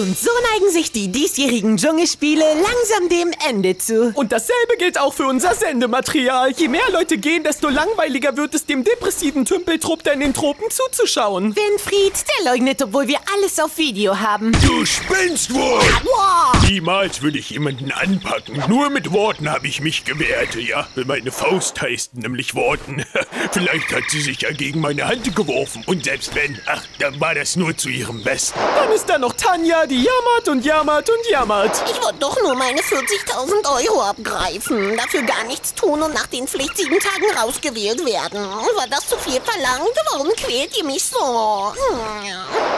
Und so neigen sich die diesjährigen Dschungelspiele langsam dem Ende zu. Und dasselbe gilt auch für unser Sendematerial. Je mehr Leute gehen, desto langweiliger wird es, dem depressiven Tümpeltrupp da in den Tropen zuzuschauen. Winfried, der leugnet, obwohl wir alles auf Video haben. Du spinnst wohl! Wow. Niemals will ich jemanden anpacken. Nur mit Worten habe ich mich gewehrt. Ja, meine Faust heißt nämlich Worten. Vielleicht hat sie sich ja gegen meine Hand geworfen. Und selbst wenn, ach, dann war das nur zu ihrem Besten. Dann ist da noch Tanja, die jammert und jammert und jammert. Ich wollte doch nur meine 40.000 Euro abgreifen, dafür gar nichts tun und nach den pflichtigen Tagen rausgewählt werden. War das zu viel verlangt? Warum quält ihr mich so?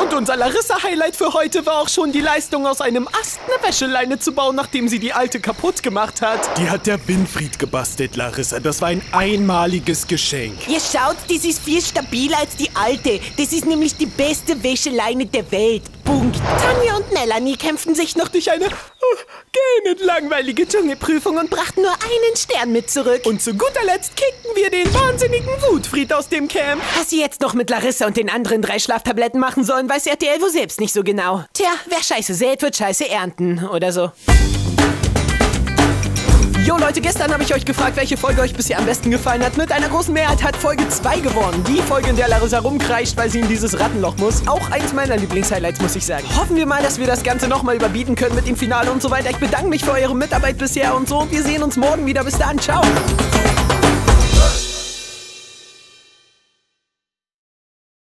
Und unser Larissa-Highlight für heute war auch schon die Leistung, aus einem Ast eine Wäscheleine zu bauen, nachdem sie die alte kaputt gemacht hat. Die hat der Winfried gebastelt, Larissa. Das war ein einmaliges Geschenk. Ihr schaut, das ist viel stabiler als die alte. Das ist nämlich die beste Wäscheleine der Welt. Punkt. Tanja und Melanie kämpften sich noch durch eine gähnend langweilige Dschungelprüfung und brachten nur einen Stern mit zurück. Und zu guter Letzt kickten wir den wahnsinnigen Wutfried aus dem Camp. Was sie jetzt noch mit Larissa und den anderen 3 Schlaftabletten machen sollen, weiß RTL wohl selbst nicht so genau. Tja, wer Scheiße sät, wird Scheiße ernten oder so. Jo Leute, gestern habe ich euch gefragt, welche Folge euch bisher am besten gefallen hat. Mit einer großen Mehrheit hat Folge 2 gewonnen. Die Folge, in der Larissa rumkreischt, weil sie in dieses Rattenloch muss. Auch eins meiner Lieblingshighlights, muss ich sagen. Hoffen wir mal, dass wir das Ganze nochmal überbieten können mit dem Finale und so weiter. Ich bedanke mich für eure Mitarbeit bisher und so. Wir sehen uns morgen wieder. Bis dann, ciao.